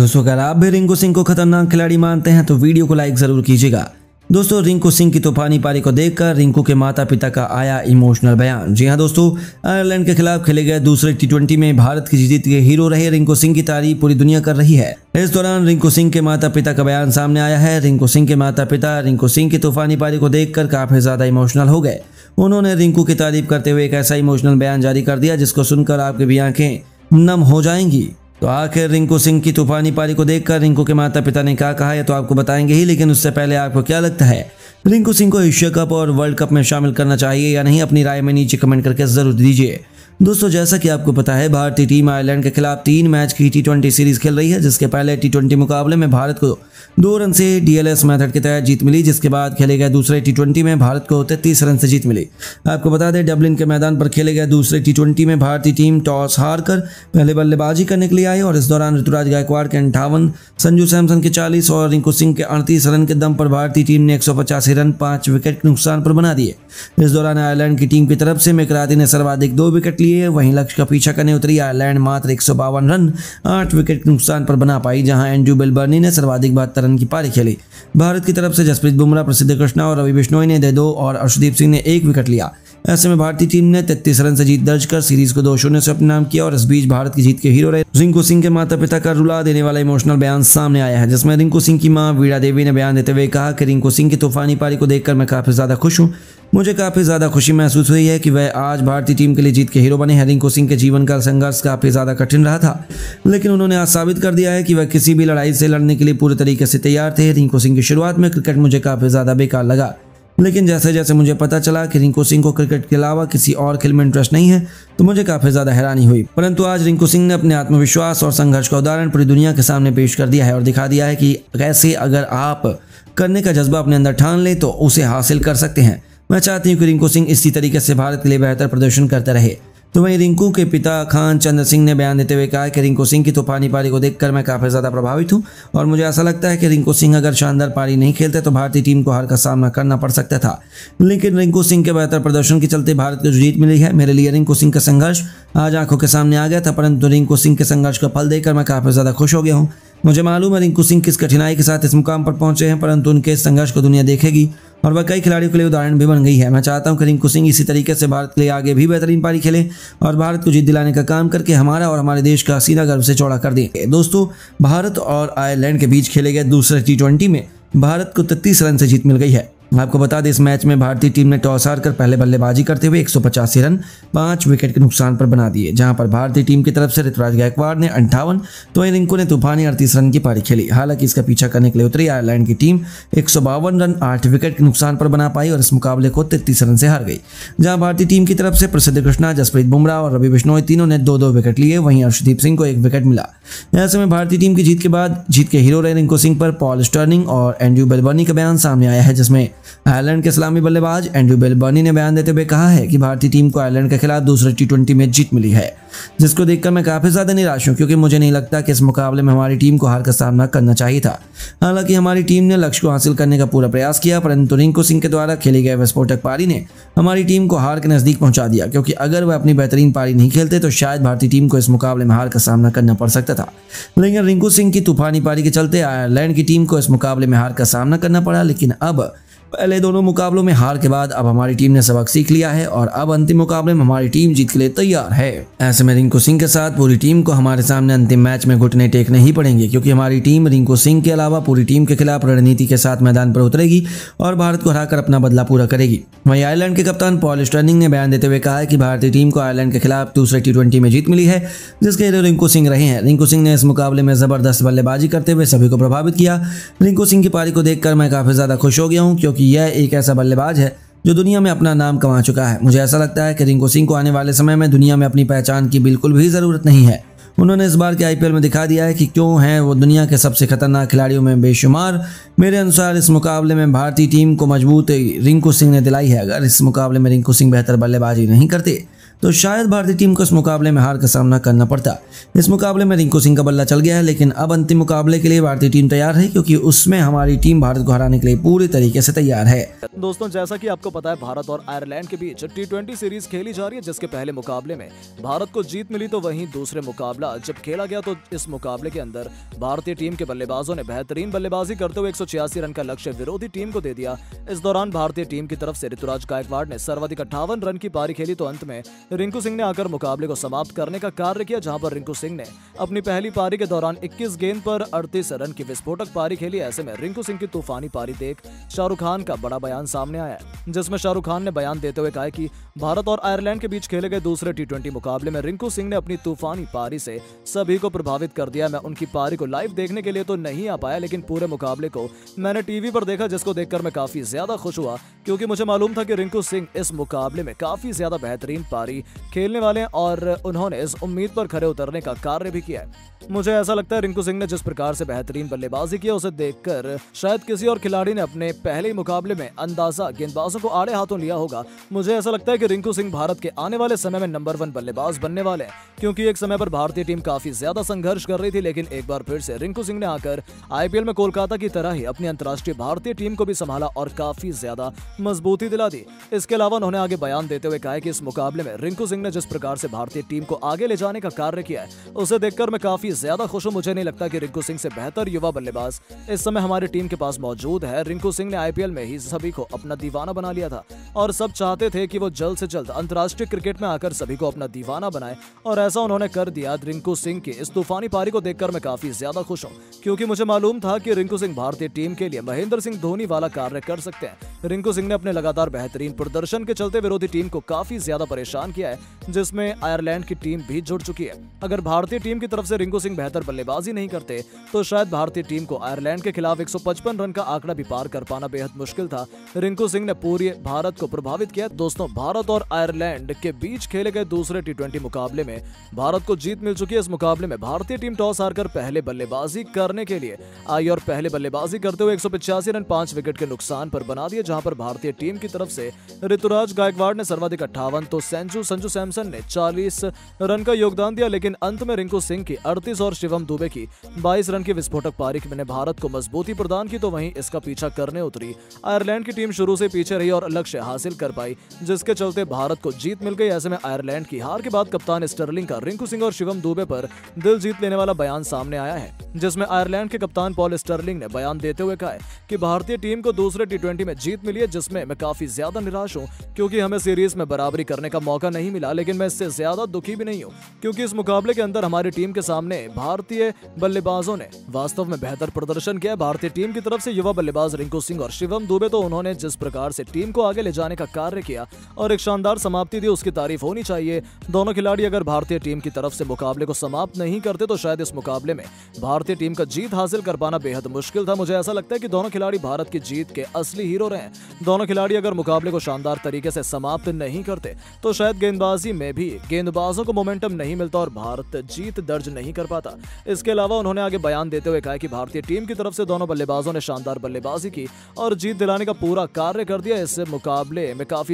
दोस्तों अगर आप भी रिंकू सिंह को खतरनाक खिलाड़ी मानते हैं तो वीडियो को लाइक जरूर कीजिएगा। दोस्तों रिंकू सिंह की तूफानी पारी को देखकर रिंकू के माता पिता का आया इमोशनल बयान। जी हां दोस्तों, आयरलैंड के खिलाफ खेले गए दूसरे टी20 में भारत की जीत के हीरो रहे रिंकू सिंह की तारीफ पूरी दुनिया कर रही है। इस दौरान रिंकू सिंह के माता पिता का बयान सामने आया है। रिंकू सिंह के माता पिता रिंकू सिंह की तूफानी पारी को देखकर काफी ज्यादा इमोशनल हो गए। उन्होंने रिंकू की तारीफ करते हुए एक ऐसा इमोशनल बयान जारी कर दिया जिसको सुनकर आपकी भी आंखें नम हो जाएंगी। तो आखिर रिंकू सिंह की तूफानी पारी को देखकर रिंकू के माता पिता ने क्या कहा है तो आपको बताएंगे ही, लेकिन उससे पहले आपको क्या लगता है रिंकू सिंह को एशिया कप और वर्ल्ड कप में शामिल करना चाहिए या नहीं, अपनी राय में नीचे कमेंट करके जरूर दीजिए। दोस्तों जैसा कि आपको पता है भारतीय टीम आयरलैंड के खिलाफ 3 मैच की टी20 सीरीज खेल रही है, जिसके पहले टी20 मुकाबले में भारत को 2 रन से डीएलएस मेथड के तहत जीत मिली, जिसके बाद खेले गए दूसरे टी20 में भारत को 33 रन से जीत मिली। आपको बता दें डब्लिन के मैदान पर खेले गए दूसरे टी20 में भारतीय टीम टॉस हार कर पहले बल्लेबाजी करने के लिए आई और इस दौरान ऋतुराज गायकवाड़ के 58, संजू सैमसन के 40 और रिंकू सिंह के 38 रन के दम पर भारतीय टीम ने 185 रन 5 विकेट के नुकसान पर बना दिए। इस दौरान आयरलैंड की टीम की तरफ से मेकराती ने सर्वाधिक 2 विकेट, वहीं लक्ष्य का पीछा करने उतरी आयरलैंड मात्र 152 रन 8 विकेट के नुकसान पर बना पाई, जहां एंड्रू बेलवर्नी ने सर्वाधिक 72 रन की पारी खेली। भारत की तरफ से जसप्रीत बुमराह, प्रसिद्ध कृष्णा और रवि बिश्नोई ने 2 और अर्शदीप सिंह ने 1 विकेट लिया। ऐसे में भारतीय टीम ने 33 रन से जीत दर्ज कर सीरीज को 2-0 से अपने नाम किया और इस बीच भारत की जीत के हीरो रहे रिंकू सिंह के माता पिता का रुला देने वाला इमोशनल बयान सामने आया है, जिसमें रिंकू सिंह की मां वीरा देवी ने बयान देते हुए कहा कि रिंकू सिंह की तूफानी पारी को देखकर मैं काफी ज्यादा खुश हूं। मुझे काफी ज्यादा खुशी महसूस हुई है कि वह आज भारतीय टीम के लिए जीत के हीरो बने हैं। रिंकू सिंह के जीवन का संघर्ष काफी ज्यादा कठिन रहा था, लेकिन उन्होंने आज साबित कर दिया है कि वह किसी भी लड़ाई से लड़ने के लिए पूरे तरीके से तैयार थे। रिंकू सिंह की शुरुआत में क्रिकेट मुझे काफी ज्यादा बेकार लगा, लेकिन जैसे जैसे मुझे पता चला कि रिंकू सिंह को क्रिकेट के अलावा किसी और खेल में इंटरेस्ट नहीं है तो मुझे काफी ज्यादा हैरानी हुई, परंतु आज रिंकू सिंह ने अपने आत्मविश्वास और संघर्ष का उदाहरण पूरी दुनिया के सामने पेश कर दिया है और दिखा दिया है कि कैसे अगर आप करने का जज्बा अपने अंदर ठान लें तो उसे हासिल कर सकते हैं। मैं चाहती हूँ कि रिंकू सिंह इसी तरीके से भारत के लिए बेहतर प्रदर्शन करते रहे। तो वहीं रिंकू के पिता खान चंद्र सिंह ने बयान देते हुए कहा कि रिंकू सिंह की तूफानी पारी को देखकर मैं काफ़ी ज़्यादा प्रभावित हूं और मुझे ऐसा लगता है कि रिंकू सिंह अगर शानदार पारी नहीं खेलते तो भारतीय टीम को हार का सामना करना पड़ सकता था, लेकिन रिंकू सिंह के बेहतर प्रदर्शन के चलते भारत को जीत मिली है। मेरे लिए रिंकू सिंह का संघर्ष आज आंखों के सामने आ गया था, परंतु रिंकू सिंह के संघर्ष का फल देकर मैं काफ़ी ज़्यादा खुश हो गया हूँ। मुझे मालूम है रिंकू सिंह किस कठिनाई के साथ इस मुकाम पर पहुंचे हैं, परंतु उनके इस संघर्ष को दुनिया देखेगी और वह कई खिलाड़ियों के लिए उदाहरण भी बन गई है। मैं चाहता हूं कि रिंकू सिंह इसी तरीके से भारत के लिए आगे भी बेहतरीन पारी खेलें और भारत को जीत दिलाने का काम करके हमारा और हमारे देश का सीना गर्व से चौड़ा कर दें। दोस्तों भारत और आयरलैंड के बीच खेले गए दूसरे टी20 में भारत को 33 रन से जीत मिल गई है। आपको बता दें इस मैच में भारतीय टीम ने टॉस हारकर पहले बल्लेबाजी करते हुए 185 रन 5 विकेट के नुकसान पर बना दिए, जहां पर भारतीय टीम की तरफ से ऋतुराज गायकवाड़ ने 58 तो वहीं रिंकू ने तूफानी 38 रन की पारी खेली। हालांकि इसका पीछा करने के लिए उतरी आयरलैंड की टीम 152 रन 8 विकेट के नुकसान पर बना पाई और इस मुकाबले को 33 रन से हार गई, जहाँ भारतीय टीम की तरफ से प्रसिद्ध कृष्णा, जसप्रीत बुमराह और रवि बिश्नोई तीनों ने 2-2 विकेट लिए, वहीं अर्शदीप सिंह को 1 विकेट मिला। ऐसे में भारतीय टीम की जीत के बाद जीत के हीरो रहे रिंकू सिंह पर पॉल स्टर्लिंग और एंड्रू बेलवर्नी का बयान सामने आया है, जिसमें आयरलैंड के इस्लामी बल्लेबाज एंड्रू बेलवर्नी ने बयान देते हुए कहा है कि भारतीय टीम को आयरलैंड के खिलाफ दूसरे टी20 में जीत मिली है, जिसको देखकर मैं काफी ज्यादा निराश हूं क्योंकि मुझे नहीं लगता कि इस मुकाबले में हमारी टीम को हार का सामना करना चाहिए था। हालांकि हमारी टीम ने लक्ष्य को हासिल करने का पूरा प्रयास किया, परंतु रिंकू सिंह के द्वारा खेली गई विस्फोटक पारी ने हमारी टीम को हार के नजदीक पहुंचा दिया, क्योंकि अगर वह अपनी बेहतरीन पारी नहीं खेलते तो शायद भारतीय टीम को इस मुकाबले में हार का सामना करना पड़ सकता था। लेकिन रिंकू सिंह की तूफानी पारी के चलते आयरलैंड की टीम को इस मुकाबले में हार का सामना करना पड़ा, लेकिन अब पहले दोनों मुकाबलों में हार के बाद अब हमारी टीम ने सबक सीख लिया है और अब अंतिम मुकाबले में हमारी टीम जीत के लिए तैयार है। ऐसे में रिंकू सिंह के साथ पूरी टीम को हमारे सामने अंतिम मैच में घुटने टेकने ही पड़ेंगे, क्योंकि हमारी टीम रिंकू सिंह के अलावा पूरी टीम के खिलाफ रणनीति के साथ मैदान पर उतरेगी और भारत को हराकर अपना बदला पूरा करेगी। वहीं आयरलैंड के कप्तान पॉल स्टर्लिंग ने बयान देते हुए कहा कि भारतीय टीम को आयरलैंड के खिलाफ दूसरे टी20 में जीत मिली है, जिसके हीरो रिंकू सिंह रहे हैं। रिंकू सिंह ने इस मुकाबले में जबरदस्त बल्लेबाजी करते हुए सभी को प्रभावित किया। रिंकू सिंह की पारी को देखकर मैं काफी ज्यादा खुश हो गया हूँ, क्योंकि यह एक ऐसा बल्लेबाज है जो दुनिया में अपना नाम कमा चुका है। मुझे ऐसा लगता है कि रिंकू सिंह को आने वाले समय में दुनिया में अपनी पहचान की बिल्कुल भी ज़रूरत नहीं है। उन्होंने इस बार के आईपीएल में दिखा दिया है कि क्यों हैं वो दुनिया के सबसे खतरनाक खिलाड़ियों में बेशुमार। मेरे अनुसार इस मुकाबले में भारतीय टीम को मजबूत रिंकू सिंह ने दिलाई है। अगर इस मुकाबले में रिंकू सिंह बेहतर बल्लेबाजी नहीं करते तो शायद भारतीय टीम को इस मुकाबले में हार का सामना करना पड़ता। इस मुकाबले में रिंकू सिंह का बल्ला चल गया है, लेकिन अब अंतिम मुकाबले के लिए भारतीय टीम तैयार है, क्योंकि उसमें हमारी टीम भारत को हराने के लिए पूरी तरीके से तैयार है। दोस्तों जैसा कि आपको पता है, भारत और आयरलैंड के बीच T20 सीरीज खेली जा रही है, जिसके पहले मुकाबले में भारत को जीत मिली, तो वहीं दूसरे मुकाबला जब खेला गया तो इस मुकाबले के अंदर भारतीय टीम के बल्लेबाजों ने बेहतरीन बल्लेबाजी करते हुए 186 रन का लक्ष्य विरोधी टीम को दे दिया। इस दौरान भारतीय टीम की तरफ से ऋतुराज गायकवाड़ ने सर्वाधिक 58 रन की पारी खेली, तो अंत में रिंकू सिंह ने आकर मुकाबले को समाप्त करने का कार्य किया, जहां पर रिंकू सिंह ने अपनी पहली पारी के दौरान 21 गेंद पर 38 रन की विस्फोटक पारी खेली। ऐसे में रिंकू सिंह की तूफानी पारी देख शाहरुख खान का बड़ा बयान सामने आया, जिसमें शाहरुख खान ने बयान देते हुए कहा कि भारत और आयरलैंड के बीच खेले गए दूसरे T20 मुकाबले में रिंकू सिंह ने अपनी तूफानी पारी से सभी को प्रभावित कर दिया। मैं उनकी पारी को लाइव देखने के लिए तो नहीं आ पाया, लेकिन पूरे मुकाबले को मैंने टीवी पर देखा, जिसको देखकर मैं काफी ज्यादा खुश हुआ, क्योंकि मुझे मालूम था कि रिंकू सिंह इस मुकाबले में काफी ज्यादा बेहतरीन पारी खेलने वाले हैं और उन्होंने इस उम्मीद पर खरे उतरने का कार्य भी किया है। मुझे ऐसा लगता है रिंकू सिंह ने जिस प्रकार से बेहतरीन बल्लेबाजी की, उसे देखकर शायद किसी और खिलाड़ी ने अपने पहले ही मुकाबले में अंदाजा गेंदबाजों को आड़े हाथों लिया होगा। मुझे ऐसा लगता है कि रिंकू सिंह भारत के आने वाले समय में नंबर 1 बल्लेबाज बनने वाले हैं, क्योंकि एक समय पर भारतीय टीम काफी ज्यादा संघर्ष कर रही थी, लेकिन एक बार फिर से रिंकू सिंह ने आकर IPL में कोलकाता की तरह ही अपनी अंतर्राष्ट्रीय भारतीय टीम को भी संभाला और काफी ज्यादा मजबूती दिला दी। इसके अलावा उन्होंने आगे बयान देते हुए कहा कि इस मुकाबले में रिंकू सिंह ने जिस प्रकार से भारतीय टीम को आगे ले जाने का कार्य किया है, उसे देखकर मैं काफी ज्यादा खुश हूं। मुझे नहीं लगता कि रिंकू सिंह से बेहतर युवा बल्लेबाज इस समय हमारी टीम के पास मौजूद है। रिंकू सिंह ने IPL में ही सभी को अपना दीवाना बना लिया था और सब चाहते थे कि वो जल्द से जल्द अंतर्राष्ट्रीय क्रिकेट में आकर सभी को अपना दीवाना बनाए, और ऐसा उन्होंने कर दिया। रिंकू सिंह की इस तूफानी पारी को देखकर मैं काफी ज्यादा खुश हूं, क्योंकि मुझे मालूम था कि रिंकू सिंह भारतीय टीम के लिए महेंद्र सिंह धोनी वाला कार्य कर सकते हैं। रिंकू सिंह ने अपने लगातार बेहतरीन प्रदर्शन के चलते विरोधी टीम को काफी ज्यादा परेशान किया है, जिसमें आयरलैंड की टीम भी जुड़ चुकी है। अगर भारतीय टीम की तरफ से रिंकू सिंह बेहतर बल्लेबाजी नहीं करते तो शायद भारतीय टीम को आयरलैंड के खिलाफ 155 रन का आंकड़ा भी पार कर पाना बेहद मुश्किल था। रिंकू सिंह ने पूरे भारत को प्रभावित किया। दोस्तों भारत और आयरलैंड के बीच खेले गए दूसरे T20 मुकाबले में भारत को जीत मिल चुकी है। इस मुकाबले में भारतीय टीम टॉस हारकर पहले बल्लेबाजी करने के लिए आई और पहले बल्लेबाजी करते हुए 185 रन 5 विकेट के नुकसान पर बना दिए, जहां पर भारतीय टीम की तरफ से ऋतुराज गायकवाड़ ने सर्वाधिक 58 तो संजू सैमसन ने 40 रन का योगदान दिया, लेकिन अंत में रिंकू सिंह की 38 और शिवम दुबे की 22 रन की विस्फोटक पारी में भारत को मजबूती प्रदान की। तो वहीं इसका पीछा करने उतरी आयरलैंड की टीम शुरू से पीछे रही और लक्ष्य हासिल कर पाई, जिसके चलते भारत को जीत मिल गई। ऐसे में आयरलैंड की हार के बाद कप्तान स्टर्लिंग का रिंकू सिंह और शिवम दुबे पर दिल जीत लेने वाला बयान सामने आया है, जिसमें आयरलैंड के कप्तान पॉल स्टर्लिंग ने बयान देते हुए कहा कि भारतीय टीम को दूसरे T20 में जीत मिली है, जिसमें मैं काफी ज्यादा निराश हूं, क्योंकि हमें सीरीज में बराबरी करने का मौका नहीं मिला, लेकिन मैं इससे ज्यादा दुखी भी नहीं हूं, क्योंकि इस मुकाबले के अंदर हमारी टीम के सामने भारतीय बल्लेबाजों ने वास्तव में बेहतर प्रदर्शन किया। भारतीय टीम की तरफ से युवा बल्लेबाज रिंकू सिंह और शिवम दुबे, तो उन्होंने जिस प्रकार से टीम को आगे ले जाने का कार्य किया और एक शानदार समाप्ति दी, उसकी तारीफ होनी चाहिए। दोनों खिलाड़ी अगर भारतीय टीम की तरफ से मुकाबले को समाप्त नहीं करते तो शायद इस मुकाबले में भारतीय टीम का जीत हासिल कर पाना बेहद मुश्किल था। मुझे ऐसा लगता है कि दोनों खिलाड़ी भारत की जीत के असली हीरो रहे हैं। दोनों खिलाड़ी अगर मुकाबले को शानदार तरीके से समाप्त नहीं करते तो शायद गेंदबाजी में भी गेंदबाजों को मोमेंटम नहीं मिलता और भारत जीत दर्ज नहीं कर पाता। इसके अलावा उन्होंने आगे बयान देते हुए कहा कि भारतीय टीम की तरफ से दोनों बल्लेबाजों ने शानदार बल्लेबाजी की और जीत दिलाने का पूरा कार्य कर दिया। इस मुकाबले में काफी